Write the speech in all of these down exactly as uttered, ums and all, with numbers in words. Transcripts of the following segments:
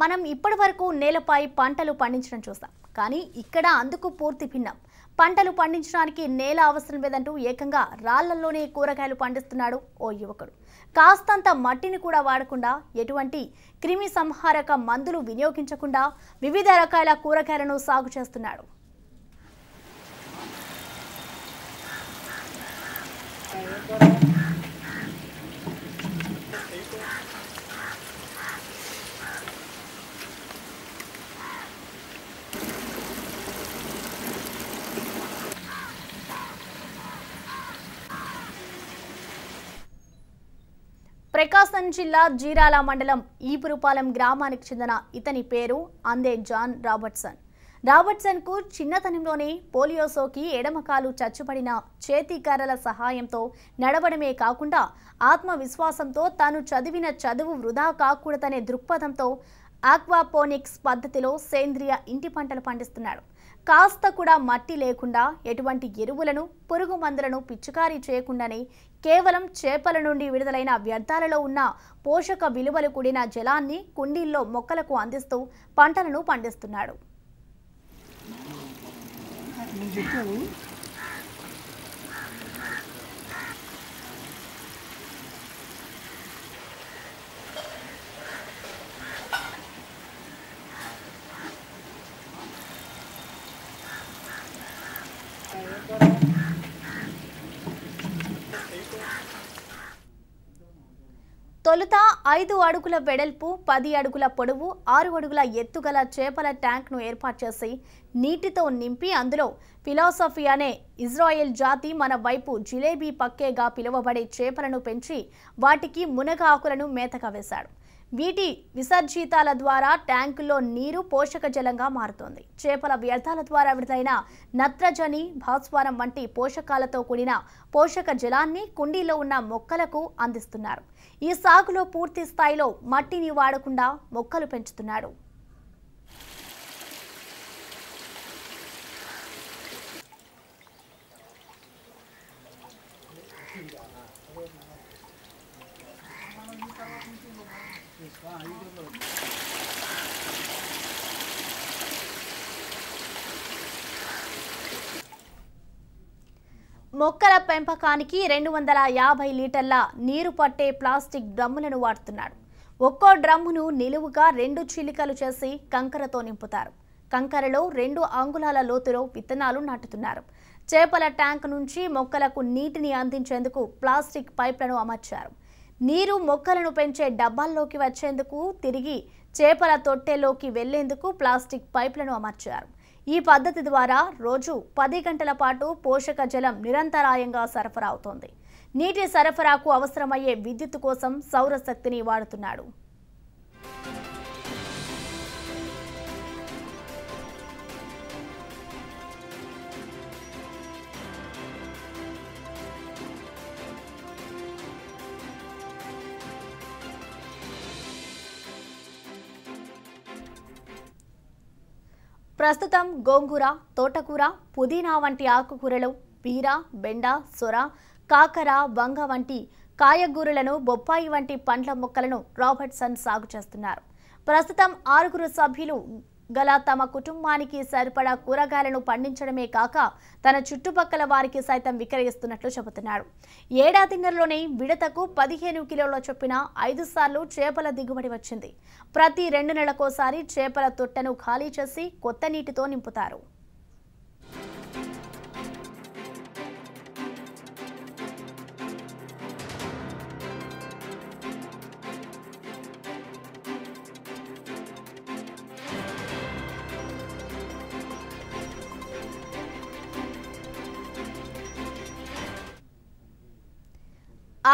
మనం ఇప్పటివరకు నేలపై పంటలు పండించడం చూస్తాం కానీ ఇక్కడ అందుకు పూర్తి భిన్నం పంటలు పండించడానికి నేల అవసరం లేదంటూ ఏకంగా రాళ్ళల్లోనే కూరగాయలు పండిస్తున్నాడు ఓ యువకుడు కాస్తంత మట్టిని కూడా వాడకుండా ఎటువంటి క్రిమి సంహారక మందులు వినియోగించకుండా వివిధ రకాల కూరగాయలను సాగు చేస్తున్నాడు ప్రకాశం జిల్లా జీరాల మండలం ఈపురుపాలెం గ్రామానికి చెందిన ఇతని పేరు అందే జాన్ రాబర్ట్సన్ రాబర్ట్సన్కు చిన్నతనంలోనే పోలియో సోకి ఎడమకాలు చచ్చుపడిన చేతికర్రల సహాయంతో నడవడమే కాకుండా ఆత్మవిశ్వాసంతో తాను చదివిన చదువు వృధా కాకూడదనే దృక్పథంతో ఆక్వాపోనిక్స్ పద్ధతిలో సేంద్రియ ఇంటి పంటలు పండిస్తున్నాడు కాస్త కూడా మట్టి లేకుండా ఎటువంటి ఎరువులను పురుగు మందులను పిచ్చుకారీ చేయకుండానే కేవలం చేపల నుండి విడుదలైన వ్యర్థాలలో ఉన్న పోషక విలువలు కూడిన జలాన్ని కుండీల్లో మొక్కలకు అందిస్తూ పంటలను పండిస్తున్నాడు తొలుత ఐదు అడుగుల వెడల్పు పది అడుగుల పొడవు ఆరు అడుగుల ఎత్తుగల చేపల ట్యాంక్ను ఏర్పాటు చేసి నీటితో నింపి అందులో ఫిలాసఫీ అనే ఇజ్రాయెల్ జాతి మన వైపు జిలేబీ పక్కేగా పిలువబడే చేపలను పెంచి వాటికి మునగ ఆకులను మేతగా వేశాడు వీటి విసర్జితాల ద్వారా ట్యాంకులో నీరు పోషక జలంగా మారుతుంది చేపల వ్యర్థాల ద్వారా విడుదలైన నత్రజని భాస్వరం వంటి పోషకాలతో కూడిన పోషక జలాన్ని కుండీలో ఉన్న మొక్కలకు అందిస్తున్నారు ఈ సాగులో పూర్తి స్థాయిలో మట్టిని వాడకుండా మొక్కలు పెంచుతున్నారు మొక్కల పెంపకానికి రెండు వందల యాభై లీటర్ల నీరు పట్టే ప్లాస్టిక్ డ్రమ్ములను వాడుతున్నారు ఒక్కో డ్రమ్మును నిలువుగా రెండు చిలికలు చేసి కంకరతో నింపుతారు కంకరలో రెండు అంగుళాల లోతులో విత్తనాలు నాటుతున్నారు చేపల ట్యాంక్ నుంచి మొక్కలకు నీటిని అందించేందుకు ప్లాస్టిక్ పైప్లను అమర్చారు నీరు మొక్కలను పెంచే డబ్బాల్లోకి వచ్చేందుకు తిరిగి చేపల తొట్టెలోకి వెళ్లేందుకు ప్లాస్టిక్ పైప్లను అమర్చారు ఈ పద్ధతి ద్వారా రోజు పది గంటల పాటు పోషక జలం నిరంతరాయంగా సరఫరా అవుతోంది నీటి సరఫరాకు అవసరమయ్యే విద్యుత్ కోసం సౌరశక్తిని వాడుతున్నాడు ప్రస్తుతం గోంగూర తోటకూర పుదీనా వంటి ఆకుకూరలు బీర బెండ సొర కాకర వంగ వంటి కాయగూరలను బొప్పాయి వంటి పండ్ల మొక్కలను రాబర్ట్సన్ సాగు చేస్తున్నారు ప్రస్తుతం ఆరుగురు సభ్యులు గల తమ కుటుంబానికి సరిపడా కూరగాయలను పండించడమే కాక తన చుట్టుపక్కల వారికి సైతం విక్రయిస్తున్నట్లు చెబుతున్నాడు ఏడాదిన్నరలోనే విడతకు పదిహేను కిలోల చొప్పున ఐదు సార్లు చేపల దిగుబడి వచ్చింది ప్రతి రెండు నెలలకోసారి చేపల తొట్టను ఖాళీ చేసి కొత్త నీటితో నింపుతారు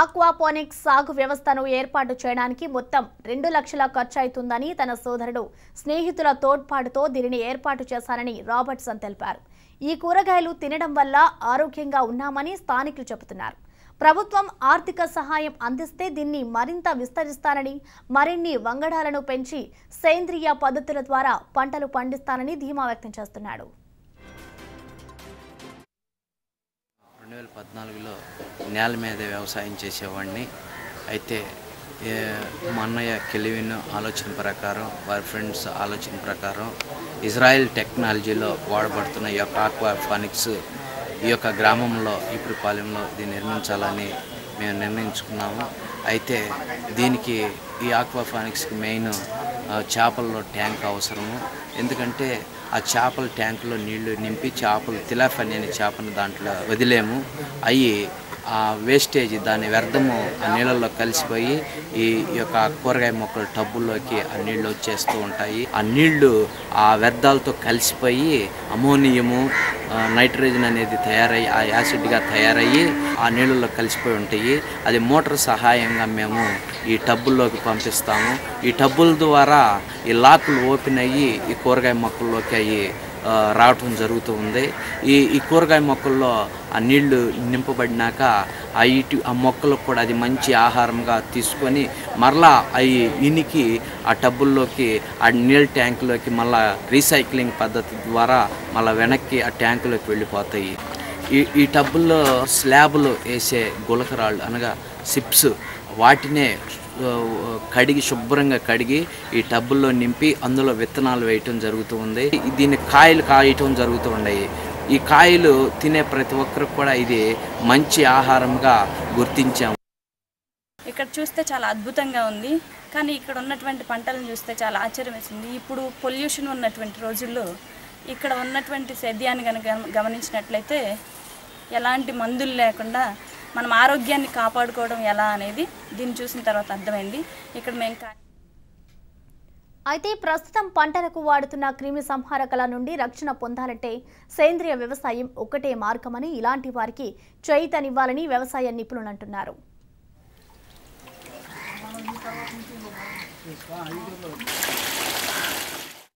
ఆక్వాపోనిక్స్ సాగు వ్యవస్థను ఏర్పాటు చేయడానికి మొత్తం రెండు లక్షల ఖర్చు అవుతుందని తన సోదరుడు స్నేహితుల తోడ్పాటుతో దీనిని ఏర్పాటు చేశారని రాబర్ట్సన్ తెలిపారు ఈ కూరగాయలు తినడం వల్ల ఆరోగ్యంగా ఉన్నామని స్థానికులు చెబుతున్నారు ప్రభుత్వం ఆర్థిక సహాయం అందిస్తే దీన్ని మరింత విస్తరిస్తారని మరిన్ని వంగడాలను పెంచి సేంద్రియ పద్ధతుల ద్వారా పంటలు పండిస్తారని ధీమా వ్యక్తం చేస్తున్నాడు రెండు వేల పద్నాలుగులో నేల మీద వ్యవసాయం చేసేవాడిని అయితే मानय केल्विन आलोचन प्रकार वारी फ्रेंड्स आलोचन प्रकार इजराइल टेक्नोलॉजी वाडबड़ुतुन्न ई योक्क आक्वापोनिक्स ई योक्क ग्रामंलो इप्पुपालెంలో ఇది నిర్మించాలని మేము నిర్ణయించుకున్నాము। అయితే దీనికి ఈ ఆక్వాపోనిక్స్ కి మెయిన్ చేపల్లో ట్యాంక్ అవసరము। ఎందుకంటే ఆ చేపల ట్యాంక్లో నీళ్లు నింపి చేపలు తిలాఫియా అనే చేపను దాంట్లో వదిలేము। అయ్యి ఆ వేస్టేజ్ దాని వ్యర్థము ఆ నీళ్ళల్లో కలిసిపోయి ఈ యొక్క కూరగాయ మొక్కల టబ్బుల్లోకి ఆ నీళ్లు వచ్చేస్తూ ఉంటాయి। ఆ నీళ్లు ఆ వ్యర్థాలతో కలిసిపోయి అమోనియము నైట్రోజన్ అనేది తయారయ్యి ఆ యాసిడ్గా తయారయ్యి ఆ నీళ్ళల్లో కలిసిపోయి ఉంటాయి। అది మోటార్ సహాయంగా మేము ఈ టబ్బుల్లోకి పంపిస్తాము। ఈ టబ్బుల ద్వారా ఈ లాకులు ఓపెన్ అయ్యి ఈ కూరగాయ మొక్కల్లోకి అయ్యి రావటం జరుగుతుంది। ఈ ఈ కూరగాయ మొక్కల్లో ఆ నీళ్లు నింపబడినాక ఆ ఇటు ఆ మొక్కలకు కూడా అది మంచి ఆహారంగా తీసుకొని మరలా అవి ఇనికి ఆ టబ్బుల్లోకి ఆ నీళ్ళ ట్యాంకులోకి మళ్ళీ రీసైక్లింగ్ పద్ధతి ద్వారా మళ్ళీ వెనక్కి ఆ ట్యాంకులోకి వెళ్ళిపోతాయి। ఈ ఈ టబ్బుల్లో స్లాబ్లు వేసే గులకరాళ్ళు అనగా సిప్స్ వాటినే కడిగి శుభ్రంగా కడిగి ఈ టబ్బుల్లో నింపి అందులో విత్తనాలు వేయటం జరుగుతూ ఉంది। దీని కాయలు కాయటం జరుగుతూ ఉన్నాయి। ఈ కాయలు తినే ప్రతి ఒక్కరికి కూడా ఇది మంచి ఆహారంగా గుర్తించాము। ఇక్కడ చూస్తే చాలా అద్భుతంగా ఉంది, కానీ ఇక్కడ ఉన్నటువంటి పంటలను చూస్తే చాలా ఆశ్చర్యం వేసింది। ఇప్పుడు పొల్యూషన్ ఉన్నటువంటి రోజుల్లో ఇక్కడ ఉన్నటువంటి సేద్యాన్ని కనుక గమనించినట్లయితే ఎలాంటి మందులు లేకుండా మనం ఆరోగ్యాన్ని కాపాడుకోవడం ఎలా అనేది దీన్ని చూసిన తర్వాత అర్థమైంది। ఇక్కడ మేము అయితే ప్రస్తుతం పంటలకు వాడుతున్న క్రిమి సంహారకల నుండి రక్షణ పొందాలంటే సేంద్రియ వ్యవసాయం ఒక్కటే మార్గమని ఇలాంటి వారికి చైతన్యనివ్వాలని వ్యవసాయ నిపుణులు అంటున్నారు।